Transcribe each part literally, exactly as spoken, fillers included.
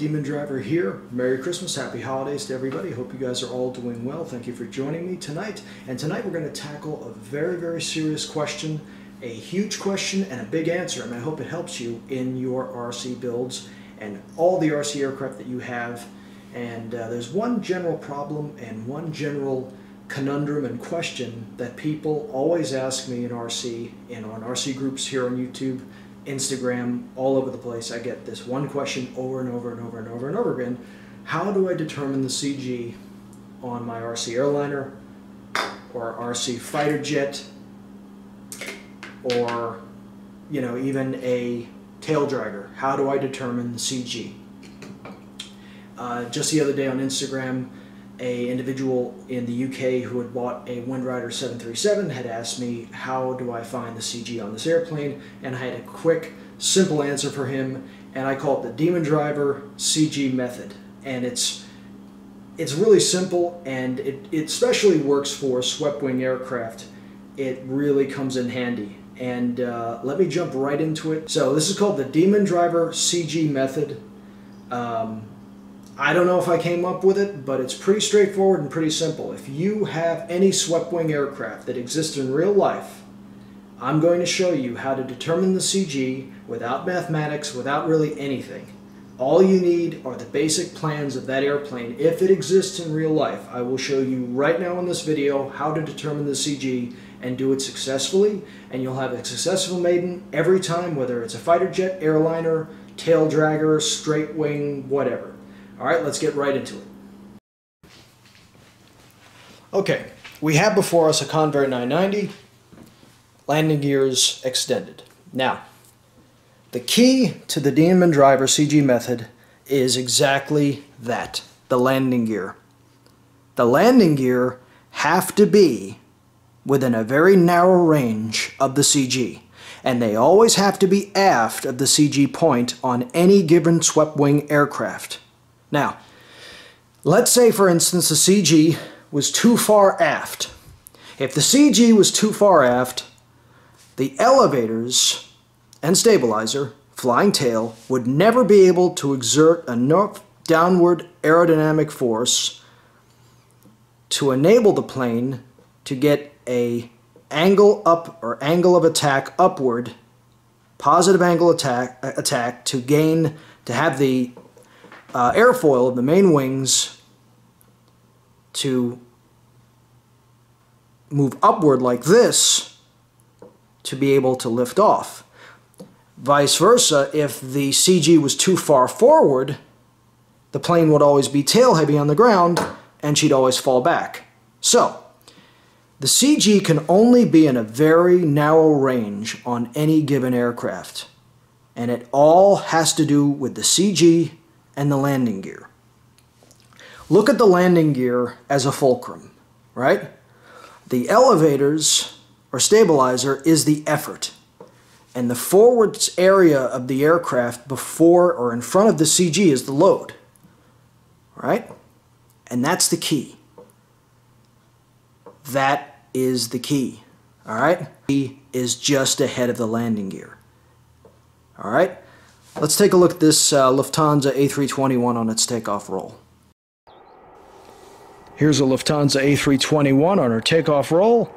Demon Driver here. Merry Christmas, Happy Holidays to everybody. Hope you guys are all doing well. Thank you for joining me tonight. And tonight we're going to tackle a very, very serious question, a huge question and a big answer. And I hope it helps you in your R C builds and all the R C aircraft that you have. And uh, there's one general problem and one general conundrum and question that people always ask me in R C and on R C groups here on YouTube, Instagram, all over the place. I get this one question over and over and over and over and over again. How do I determine the C G on my R C airliner or R C fighter jet or, you know, even a tail dragger? How do I determine the C G? Uh, just the other day on Instagram, an individual in the U K who had bought a Windrider seven thirty-seven had asked me, how do I find the C G on this airplane? And I had a quick, simple answer for him, and I call it the Demon Driver C G Method. And it's it's really simple, and it, it especially works for swept wing aircraft. It really comes in handy. And uh, let me jump right into it. So this is called the Demon Driver C G Method. Um, I don't know if I came up with it, but it's pretty straightforward and pretty simple. If you have any swept wing aircraft that exists in real life, I'm going to show you how to determine the C G without mathematics, without really anything. All you need are the basic plans of that airplane. If it exists in real life, I will show you right now in this video how to determine the C G and do it successfully, and you'll have a successful maiden every time, whether it's a fighter jet, airliner, tail dragger, straight wing, whatever. All right, let's get right into it. Okay, we have before us a Convair nine ninety, landing gears extended. Now, the key to the Demon Driver C G method is exactly that, the landing gear. The landing gear have to be within a very narrow range of the C G, and they always have to be aft of the C G point on any given swept wing aircraft. Now, let's say, for instance, the C G was too far aft. If the C G was too far aft, the elevators and stabilizer, flying tail, would never be able to exert enough downward aerodynamic force to enable the plane to get a angle up or angle of attack upward, positive angle attack, attack to gain, to have the Uh, airfoil of the main wings to move upward like this to be able to lift off. Vice versa, if the C G was too far forward, the plane would always be tail heavy on the ground and she'd always fall back. So, the C G can only be in a very narrow range on any given aircraft, and it all has to do with the C G and the landing gear. Look at the landing gear as a fulcrum, right? The elevators or stabilizer is the effort, and the forward area of the aircraft before or in front of the C G is the load, right? And that's the key. That is the key, all right? C is just ahead of the landing gear, all right? Let's take a look at this uh, Lufthansa A three twenty-one on its takeoff roll. Here's a Lufthansa A three twenty-one on her takeoff roll.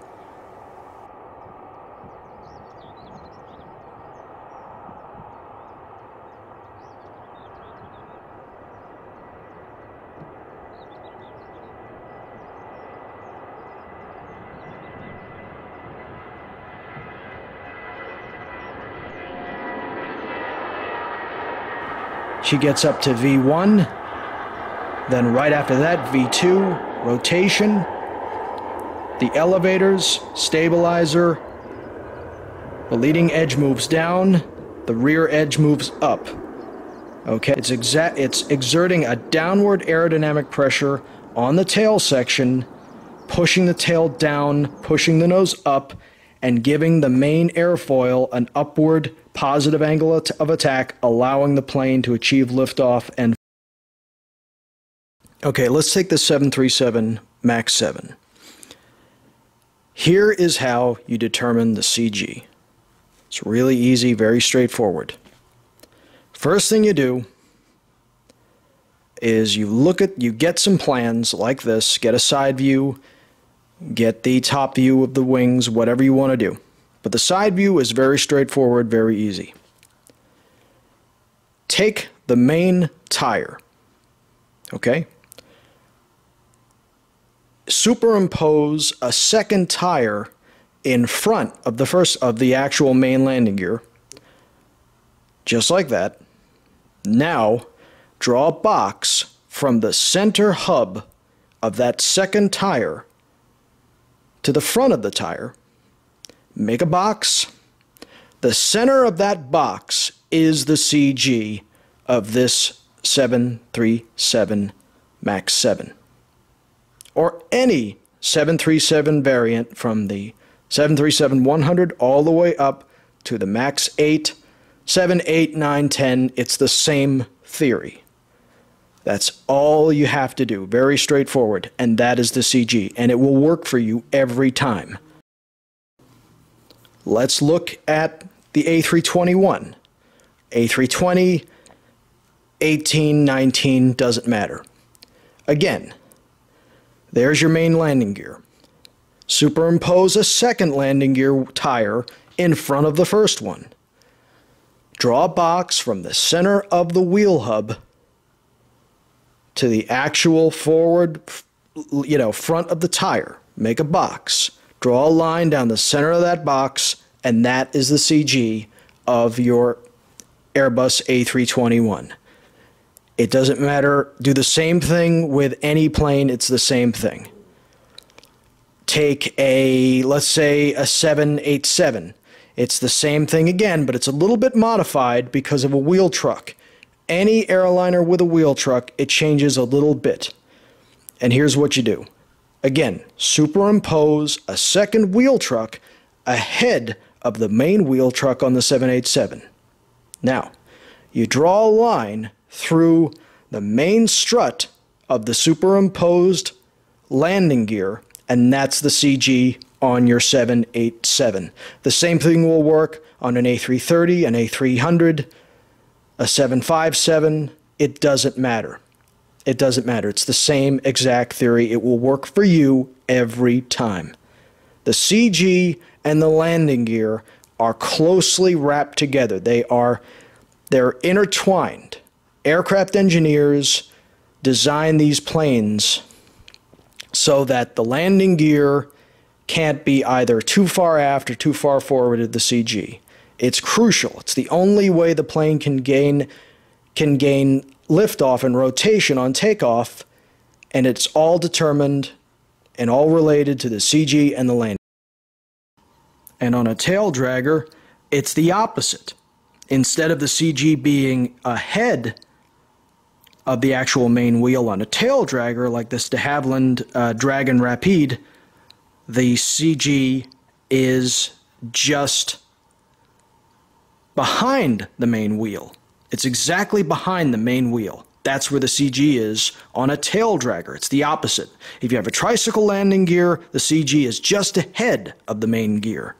She gets up to V one, then right after that, V two, rotation, the elevators, stabilizer, the leading edge moves down, the rear edge moves up. Okay, it's, exa it's exerting a downward aerodynamic pressure on the tail section, pushing the tail down, pushing the nose up, and giving the main airfoil an upward positive angle of attack, allowing the plane to achieve liftoff and... Okay, let's take the seven thirty-seven Max seven. Here is how you determine the C G. It's really easy, very straightforward. First thing you do is you look at, you get some plans like this, get a side view, get the top view of the wings, whatever you want to do. But the side view is very straightforward, very easy. Take the main tire, okay? Superimpose a second tire in front of the first, of the actual main landing gear, just like that. Now, draw a box from the center hub of that second tire to the front of the tire. Make a box. The center of that box is the C G of this seven three seven Max seven. Or any seven three seven variant, from the seven three seven one hundred all the way up to the Max eight, seven, eight, nine, ten. It's the same theory. That's all you have to do. Very straightforward. And that is the C G. And it will work for you every time. Let's look at the A three twenty-one. A three twenty, eighteen, nineteen, doesn't matter. Again, there's your main landing gear. Superimpose a second landing gear tire in front of the first one. Draw a box from the center of the wheel hub to the actual forward, you know, front of the tire. Make a box. Draw a line down the center of that box, and that is the C G of your Airbus A three twenty-one. It doesn't matter. Do the same thing with any plane. It's the same thing. Take a, let's say, a seven eighty-seven. It's the same thing again, but it's a little bit modified because of a wheel truck. Any airliner with a wheel truck, it changes a little bit. And here's what you do. Again, superimpose a second wheel truck ahead of the main wheel truck on the seven eighty-seven. Now, you draw a line through the main strut of the superimposed landing gear, and that's the C G on your seven eighty-seven. The same thing will work on an A three thirty, an A three hundred, a seven fifty-seven. It doesn't matter. It doesn't matter. It's the same exact theory. It will work for you every time. The C G and the landing gear are closely wrapped together. They are, they're intertwined. Aircraft engineers design these planes so that the landing gear can't be either too far aft or too far forward of the C G. It's crucial. It's the only way the plane can gain can gain liftoff and rotation on takeoff, and it's all determined and all related to the C G and the landing. And on a tail dragger, it's the opposite. Instead of the C G being ahead of the actual main wheel on a tail dragger like this De Havilland uh, Dragon Rapide, the C G is just behind the main wheel. It's exactly behind the main wheel. That's where the C G is on a tail dragger. It's the opposite. If you have a tricycle landing gear, the C G is just ahead of the main gear.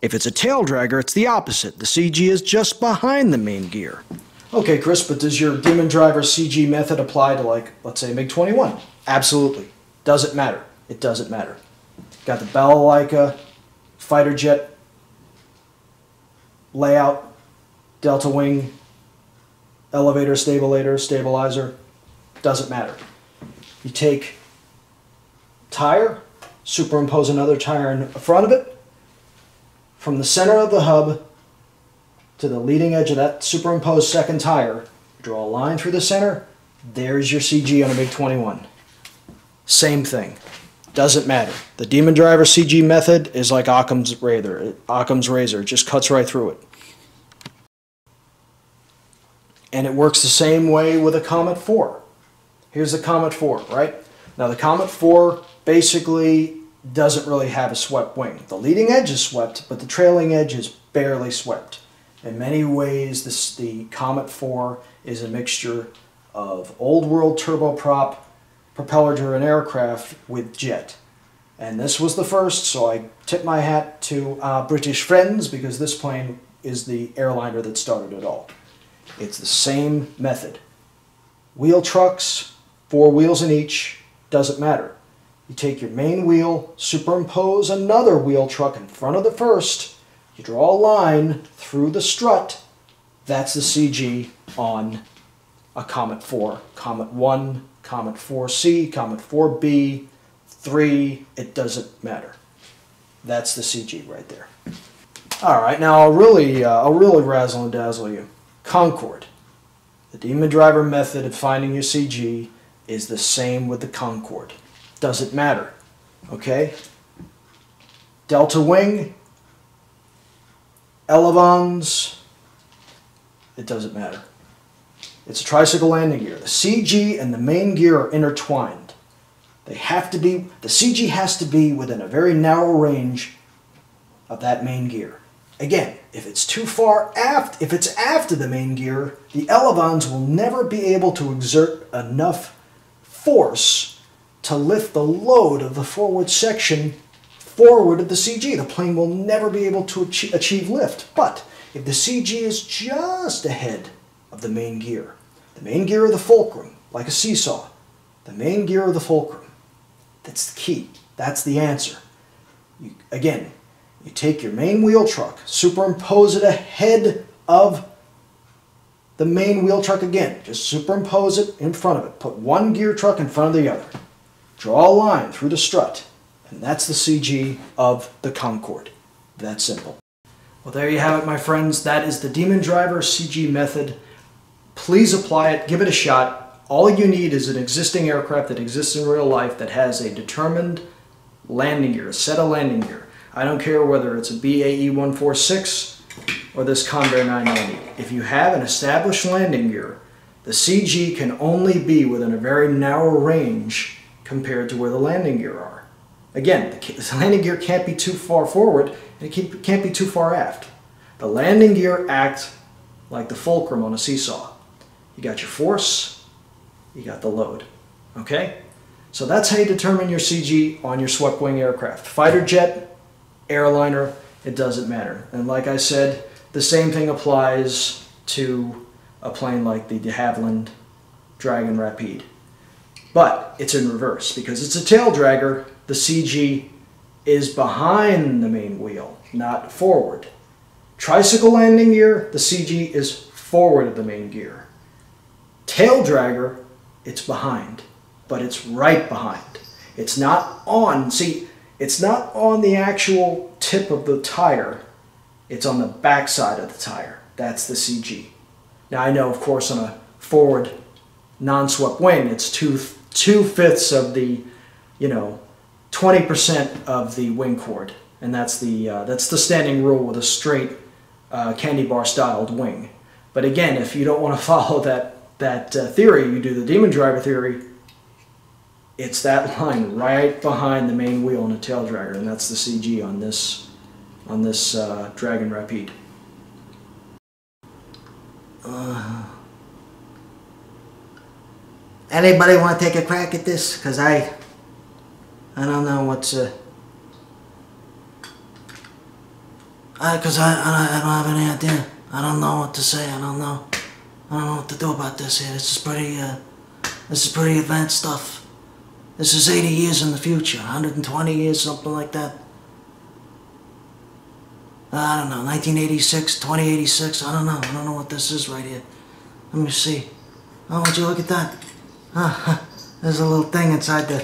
If it's a tail dragger, it's the opposite. The C G is just behind the main gear. Okay, Chris, but does your Demon Driver C G method apply to, like, let's say, MiG twenty-one? Absolutely. Doesn't matter. It doesn't matter. Got the Balalaika fighter jet layout, delta wing, elevator, stabilator, stabilizer. Doesn't matter. You take tire, superimpose another tire in front of it. From the center of the hub to the leading edge of that superimposed second tire, draw a line through the center. There's your C G on a MiG twenty-one. Same thing. Doesn't matter. The Demon Driver C G method is like Occam's razor. Occam's razor. It just cuts right through it. And it works the same way with a Comet four. Here's the Comet four, right? Now the Comet four basically doesn't really have a swept wing. The leading edge is swept, but the trailing edge is barely swept. In many ways, this, the Comet four is a mixture of old world turboprop propeller-driven aircraft with jet. And this was the first, so I tip my hat to uh, British friends, because this plane is the airliner that started it all. It's the same method. Wheel trucks, four wheels in each, doesn't matter. You take your main wheel, superimpose another wheel truck in front of the first, you draw a line through the strut, that's the C G on a Comet four, Comet one, Comet four C, Comet four B, three, it doesn't matter. That's the C G right there. Alright, now I'll really, uh, I'll really razzle and dazzle you. Concorde. The Demon Driver method of finding your C G is the same with the Concorde. Doesn't matter, okay? Delta wing, elevons, it doesn't matter. It's a tricycle landing gear. The C G and the main gear are intertwined. They have to be, the C G has to be within a very narrow range of that main gear. Again, if it's too far aft, if it's after the main gear, the elevons will never be able to exert enough force to lift the load of the forward section forward of the C G. The plane will never be able to achieve, achieve lift. But if the C G is just ahead of the main gear, the main gear of the fulcrum, like a seesaw, the main gear of the fulcrum, that's the key. That's the answer. You, again, you take your main wheel truck, superimpose it ahead of the main wheel truck again. Just superimpose it in front of it. Put one gear truck in front of the other. Draw a line through the strut, and that's the C G of the Concorde. That simple. Well, there you have it, my friends. That is the Demon Driver C G method. Please apply it. Give it a shot. All you need is an existing aircraft that exists in real life that has a determined landing gear, a set of landing gear. I don't care whether it's a B A E one forty-six or this Convair nine ninety. If you have an established landing gear, the C G can only be within a very narrow range compared to where the landing gear are. Again, the landing gear can't be too far forward and it can't be too far aft. The landing gear acts like the fulcrum on a seesaw. You got your force, you got the load, okay? So that's how you determine your C G on your swept wing aircraft. Fighter jet, airliner, it doesn't matter. And like I said, the same thing applies to a plane like the De Havilland Dragon Rapide. But it's in reverse because it's a tail dragger. The C G is behind the main wheel, not forward. Tricycle landing gear, the C G is forward of the main gear. Tail dragger, it's behind, but it's right behind. It's not on, see, it's not on the actual tip of the tire, it's on the backside of the tire. That's the C G. Now I know, of course, on a forward non-swept wing, it's two, two-fifths of the, you know, twenty percent of the wing chord. And that's the, uh, that's the standing rule with a straight uh, candy bar styled wing. But again, if you don't want to follow that, that uh, theory, you do the Demon Driver theory, it's that line right behind the main wheel in a tail dragger, and that's the C G on this on this uh, Dragon Rapide. Uh, anybody want to take a crack at this? Because I, I don't know what's uh, I, because I, I, I don't have any idea. I don't know what to say. I don't know. I don't know what to do about this here. This is pretty. Uh, this is pretty advanced stuff. This is eighty years in the future, one hundred twenty years, something like that. I don't know, nineteen eighty-six, twenty eighty-six, I don't know. I don't know what this is right here. Let me see. Oh, would you look at that? Ah, there's a little thing inside the...